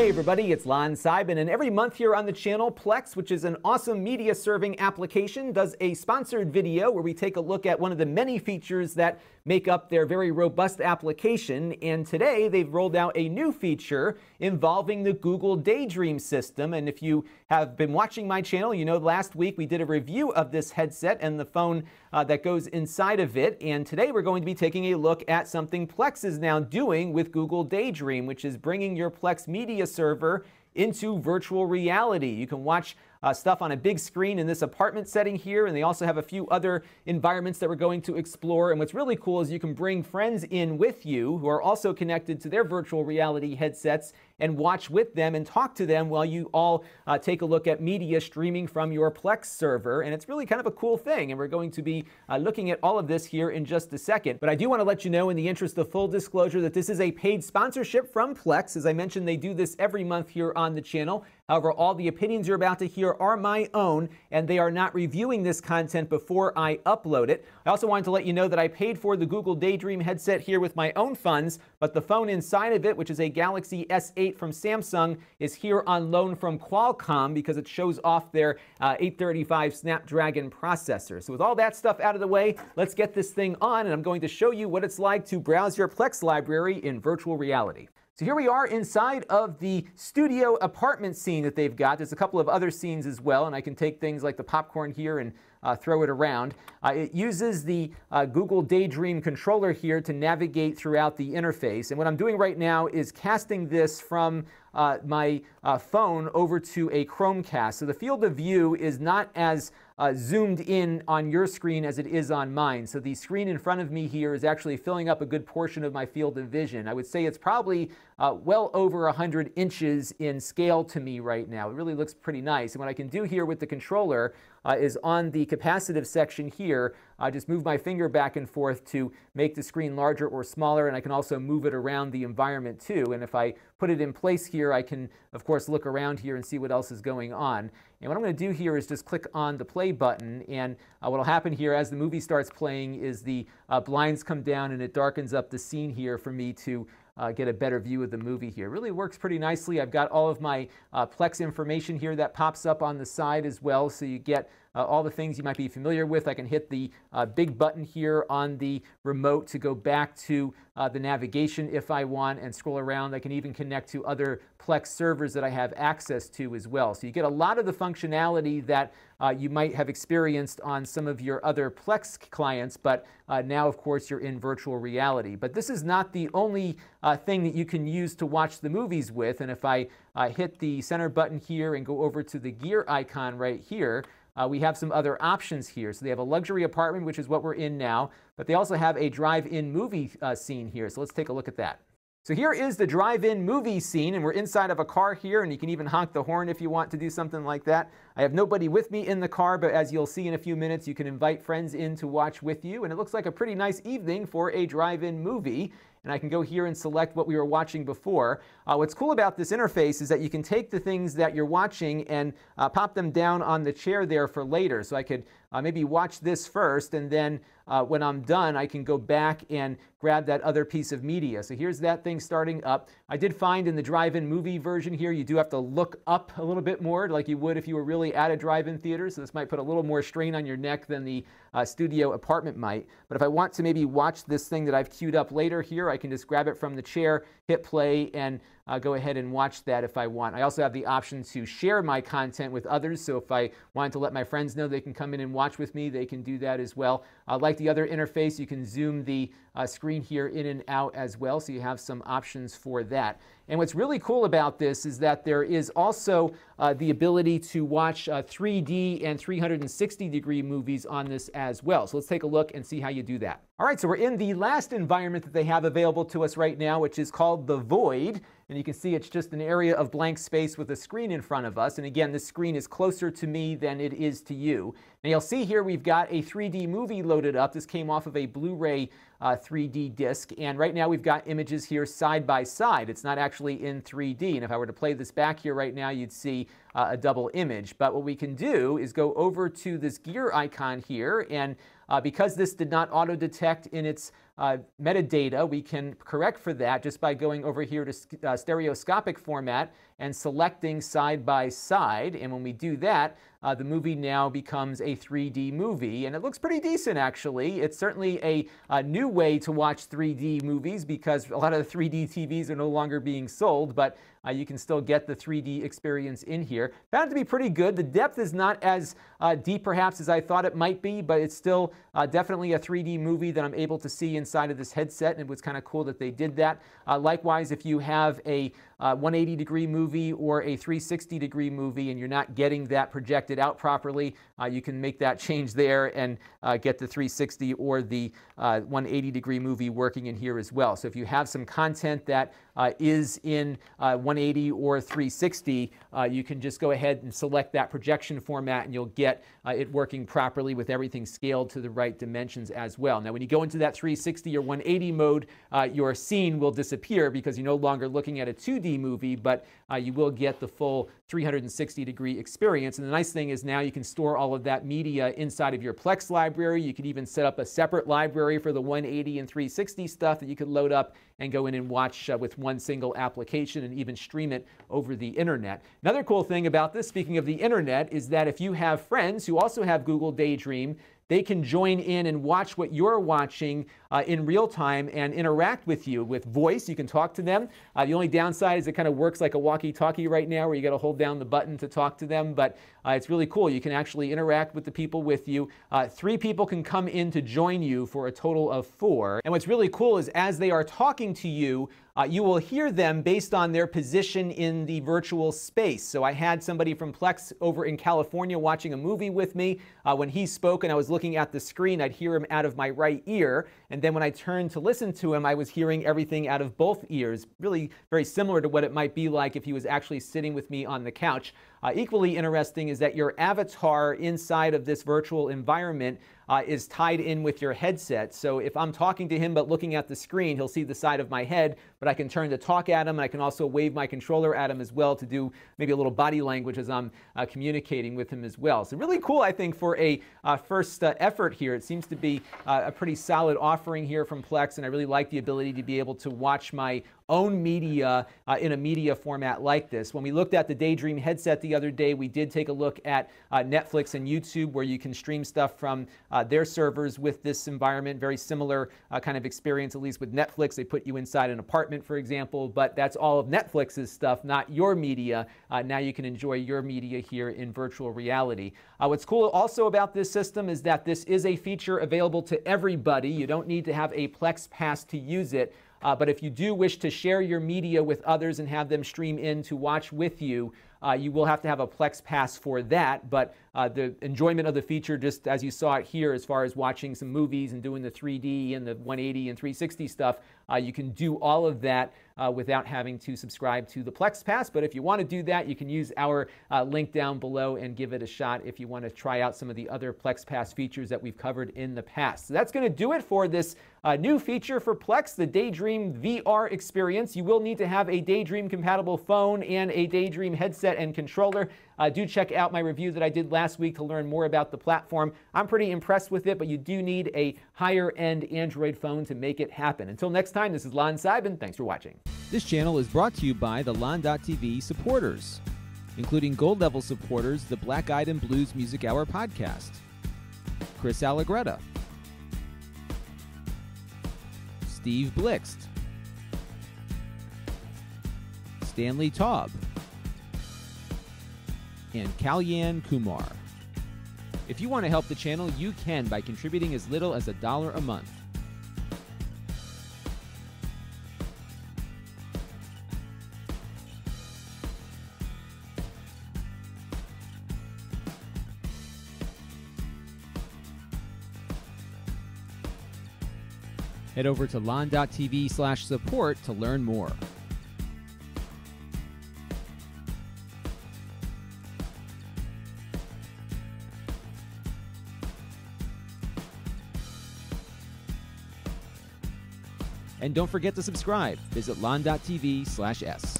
Hey everybody, it's Lon Seidman, and every month here on the channel, Plex, which is an awesome media serving application, does a sponsored video where we take a look at one of the many features that make up their very robust application. And today they've rolled out a new feature involving the Google Daydream system. And if you have been watching my channel, you know last week we did a review of this headset and the phone that goes inside of it. And today we're going to be taking a look at something Plex is now doing with Google Daydream, which is bringing your Plex media server into virtual reality. You can watch stuff on a big screen in this apartment setting here, and they also have a few other environments that we're going to explore. And what's really cool is you can bring friends in with you who are also connected to their virtual reality headsets and watch with them and talk to them while you all take a look at media streaming from your Plex server. And it's really kind of a cool thing, and we're going to be looking at all of this here in just a second. But I do want to let you know, in the interest of full disclosure, that this is a paid sponsorship from Plex. As I mentioned, they do this every month here on the channel. However, all the opinions you're about to hear are my own, and they are not reviewing this content before I upload it. I also wanted to let you know that I paid for the Google Daydream headset here with my own funds, but the phone inside of it, which is a Galaxy S8 from Samsung, is here on loan from Qualcomm because it shows off their 835 Snapdragon processor. So with all that stuff out of the way, let's get this thing on, and I'm going to show you what it's like to browse your Plex library in virtual reality. So here we are inside of the studio apartment scene that they've got. There's a couple of other scenes as well, and I can take things like the popcorn here and throw it around. It uses the Google Daydream controller here to navigate throughout the interface. And what I'm doing right now is casting this from my phone over to a Chromecast. So the field of view is not as zoomed in on your screen as it is on mine. So the screen in front of me here is actually filling up a good portion of my field of vision. I would say it's probably well over 100 inches in scale to me right now. It really looks pretty nice. And what I can do here with the controller is on the capacitive section here, I just move my finger back and forth to make the screen larger or smaller, and I can also move it around the environment too. And if I put it in place here, I can, of course, look around here and see what else is going on. And what I'm going to do here is just click on the play button, and what will happen here as the movie starts playing is the blinds come down and it darkens up the scene here for me to get a better view of the movie here. It really works pretty nicely. I've got all of my Plex information here that pops up on the side as well, so you get all the things you might be familiar with. I can hit the big button here on the remote to go back to the navigation if I want and scroll around. I can even connect to other Plex servers that I have access to as well. So you get a lot of the functionality that you might have experienced on some of your other Plex clients, but now, of course, you're in virtual reality. But this is not the only thing that you can use to watch the movies with. And if I hit the center button here and go over to the gear icon right here, we have some other options here. So they have a luxury apartment, which is what we're in now, but they also have a drive-in movie scene here. So let's take a look at that. So here is the drive-in movie scene, and we're inside of a car here, and you can even honk the horn if you want to do something like that. I have nobody with me in the car, but as you'll see in a few minutes, you can invite friends in to watch with you, and it looks like a pretty nice evening for a drive-in movie. And I can go here and select what we were watching before. What's cool about this interface is that you can take the things that you're watching and pop them down on the chair there for later. So I could maybe watch this first, and then when I'm done, I can go back and grab that other piece of media. So here's that thing starting up. I did find in the drive-in movie version here, you do have to look up a little bit more, like you would if you were really at a drive-in theater. So this might put a little more strain on your neck than the studio apartment might. But if I want to maybe watch this thing that I've queued up later here, I can just grab it from the chair, hit play, and go ahead and watch that if I want. I also have the option to share my content with others, so if I wanted to let my friends know they can come in and watch with me, they can do that as well. Like the other interface, you can zoom the screen here in and out as well, so you have some options for that. And what's really cool about this is that there is also the ability to watch 3D and 360-degree movies on this as well. So let's take a look and see how you do that. All right, so we're in the last environment that they have available to us right now, which is called The Void. And you can see it's just an area of blank space with a screen in front of us. And again, this screen is closer to me than it is to you. Now you'll see here we've got a 3D movie loaded up. This came off of a Blu-ray 3D disc. And right now we've got images here side by side. It's not actually in 3D. And if I were to play this back here right now, you'd see a double image. But what we can do is go over to this gear icon here, and because this did not auto-detect in its metadata, we can correct for that just by going over here to stereoscopic format and selecting side by side. And when we do that, the movie now becomes a 3D movie, and it looks pretty decent, actually. It's certainly a new way to watch 3D movies, because a lot of the 3D TVs are no longer being sold, but you can still get the 3D experience in here. Found it to be pretty good. The depth is not as deep, perhaps, as I thought it might be, but it's still definitely a 3D movie that I'm able to see inside of this headset, and it was kind of cool that they did that. Likewise, if you have a 180-degree movie or a 360-degree movie and you're not getting that projected out properly, you can make that change there and get the 360 or the 180-degree movie working in here as well. So if you have some content that is in 180 or 360, you can just go ahead and select that projection format, and you'll get it working properly with everything scaled to the right dimensions as well. Now, when you go into that 360 or 180 mode, your scene will disappear because you're no longer looking at a 2D movie, but you will get the full 360-degree experience. And the nice thing is now you can store all of that media inside of your Plex library. You can even set up a separate library for the 180 and 360 stuff that you could load up and go in and watch with one single application, and even stream it over the internet. Another cool thing about this, speaking of the internet, is that if you have friends who also have Google Daydream, they can join in and watch what you're watching in real time and interact with you with voice. You can talk to them. The only downside is it kind of works like a walkie-talkie right now, where you got to hold down the button to talk to them, but it's really cool. You can actually interact with the people with you. 3 people can come in to join you for a total of 4. And what's really cool is as they are talking to you, you will hear them based on their position in the virtual space. So I had somebody from Plex over in California watching a movie with me. When he spoke and I was looking at the screen, I'd hear him out of my right ear. And then when I turned to listen to him, I was hearing everything out of both ears. Really very similar to what it might be like if he was actually sitting with me on the couch. Equally interesting is that your avatar inside of this virtual environment is tied in with your headset. So if I'm talking to him but looking at the screen, he'll see the side of my head, but I can turn to talk at him, and I can also wave my controller at him as well to do maybe a little body language as I'm communicating with him as well. So really cool, I think, for a first effort here. It seems to be a pretty solid offering here from Plex, and I really like the ability to be able to watch my own media in a media format like this. When we looked at the Daydream headset the other day, we did take a look at Netflix and YouTube, where you can stream stuff from their servers with this environment. Very similar kind of experience, at least with Netflix. They put you inside an apartment, for example, but that's all of Netflix's stuff, not your media. Now you can enjoy your media here in virtual reality. What's cool also about this system is that this is a feature available to everybody. You don't need to have a Plex Pass to use it. But if you do wish to share your media with others and have them stream in to watch with you, you will have to have a Plex Pass for that, but the enjoyment of the feature, just as you saw it here, as far as watching some movies and doing the 3D and the 180 and 360 stuff, you can do all of that without having to subscribe to the Plex Pass. But if you want to do that, you can use our link down below and give it a shot if you want to try out some of the other Plex Pass features that we've covered in the past. So that's going to do it for this new feature for Plex, the Daydream VR experience. You will need to have a Daydream-compatible phone and a Daydream headset and controller. Do check out my review that I did last week to learn more about the platform. I'm pretty impressed with it, but you do need a higher-end Android phone to make it happen. Until next time, this is Lon Seidman. Thanks for watching. This channel is brought to you by the lon.tv supporters, including gold-level supporters, the Black Eyed and Blues Music Hour podcast, Chris Allegretta, Steve Blixt, Stanley Taub, and Kalyan Kumar. If you want to help the channel, you can by contributing as little as $1 a month. Head over to lon.tv/support to learn more. And don't forget to subscribe. Visit lon.tv/s.